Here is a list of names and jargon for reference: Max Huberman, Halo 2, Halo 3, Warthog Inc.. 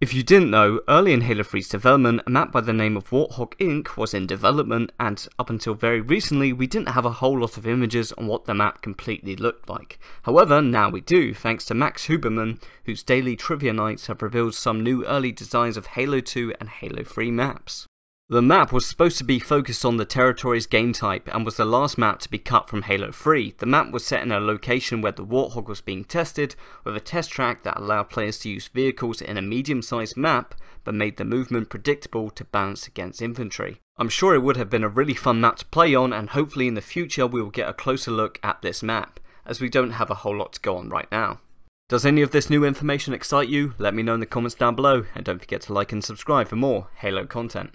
If you didn't know, early in Halo 3's development, a map by the name of Warthog Inc. was in development, and up until very recently we didn't have a whole lot of images on what the map completely looked like. However, now we do, thanks to Max Huberman, whose daily trivia nights have revealed some new early designs of Halo 2 and Halo 3 maps. The map was supposed to be focused on the territory's game type and was the last map to be cut from Halo 3. The map was set in a location where the Warthog was being tested, with a test track that allowed players to use vehicles in a medium-sized map, but made the movement predictable to balance against infantry. I'm sure it would have been a really fun map to play on, and hopefully in the future we will get a closer look at this map, as we don't have a whole lot to go on right now. Does any of this new information excite you? Let me know in the comments down below, and don't forget to like and subscribe for more Halo content.